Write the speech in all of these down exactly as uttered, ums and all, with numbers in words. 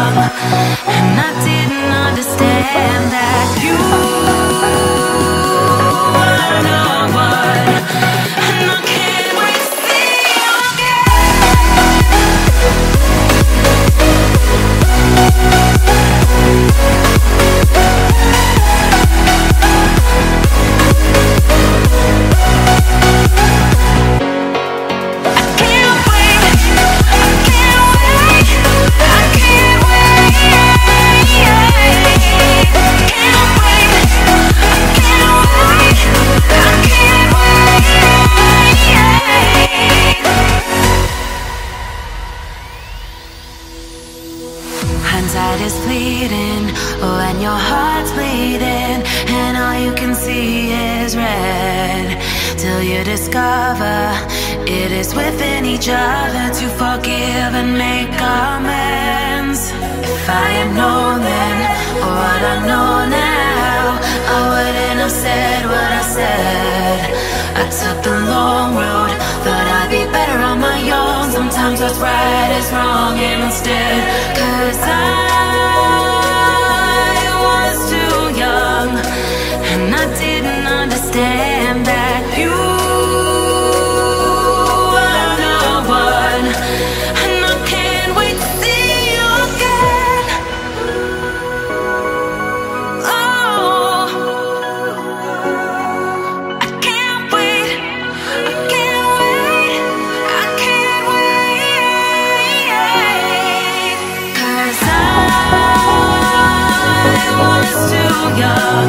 and I didn't understand that you are no one, and I can't wait to see you again. I can't wait, I can't wait, I can't wait. Hindsight is fleeting when your heart's bleeding and all you can see is red, till you discover it is within each other to forgive and make amends. If I had known then what I know now, I wouldn't have said what I said. I took the long road, thought I'd be better on my own. Sometimes what's right is wrong instead, 'cause I was too young and I didn't understand that you are the one, and I can't wait to see you again. Oh, I can't wait, I can't wait, I can't wait, 'cause I was too young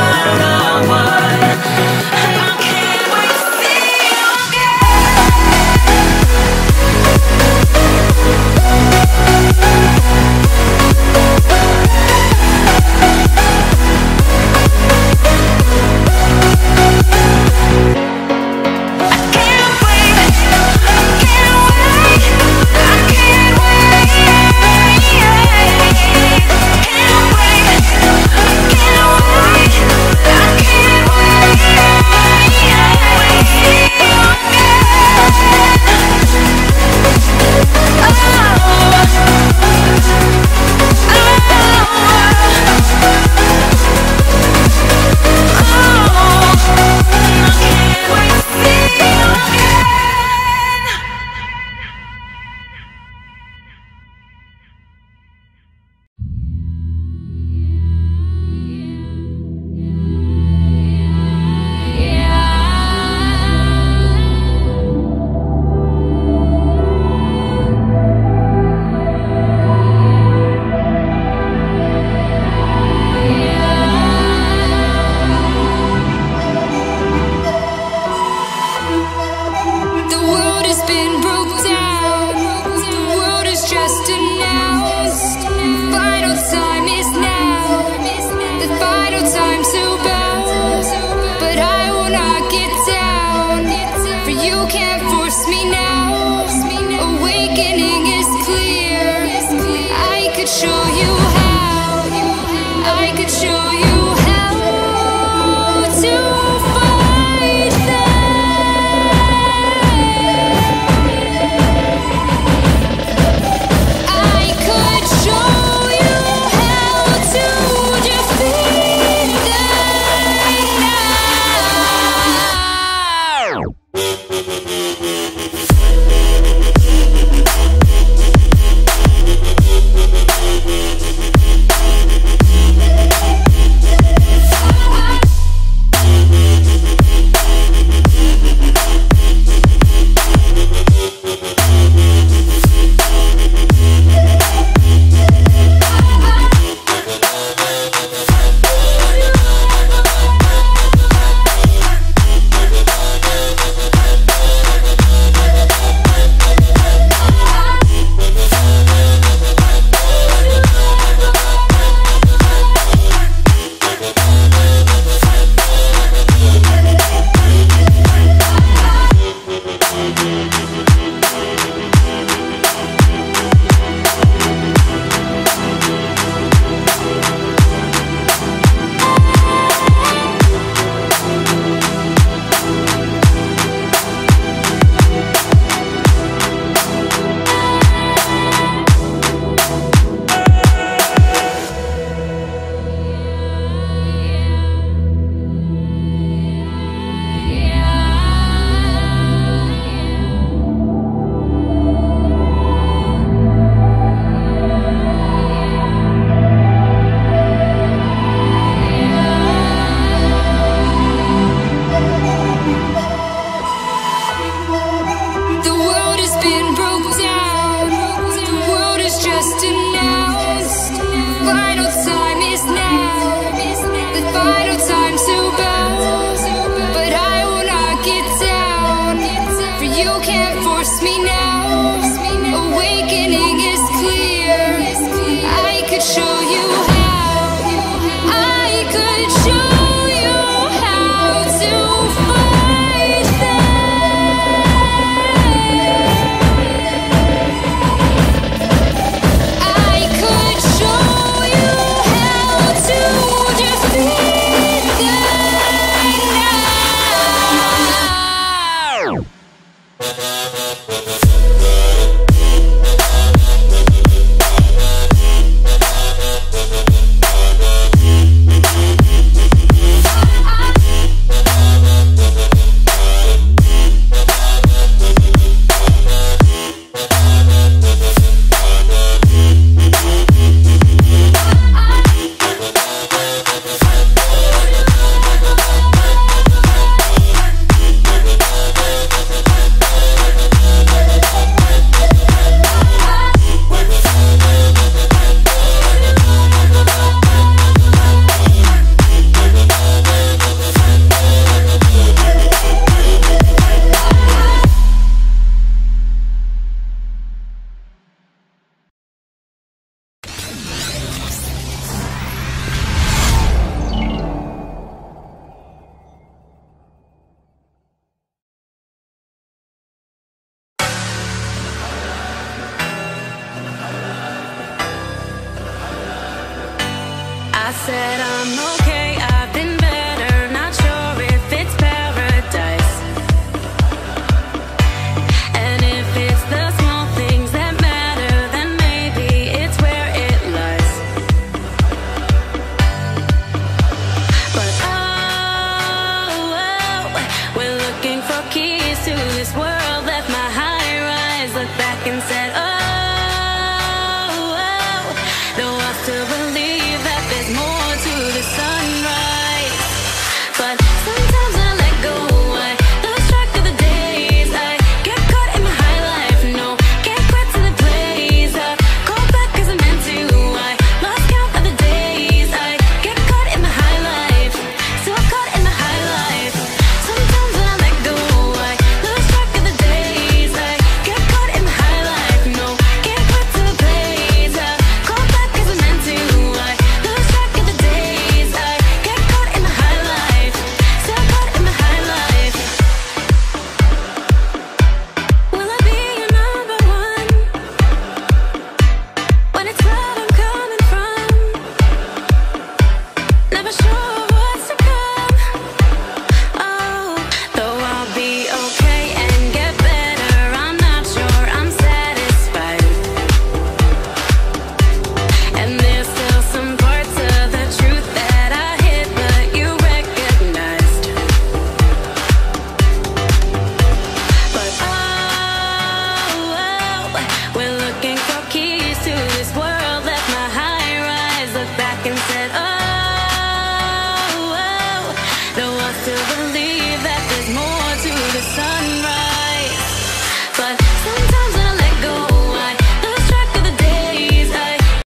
are the one, and I can't wait to see you again. said I'm no